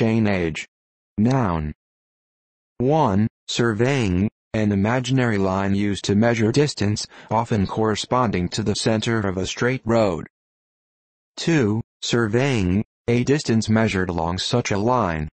Chainage. Noun. 1. Surveying, an imaginary line used to measure distance, often corresponding to the center of a straight road. 2. Surveying, a distance measured along such a line.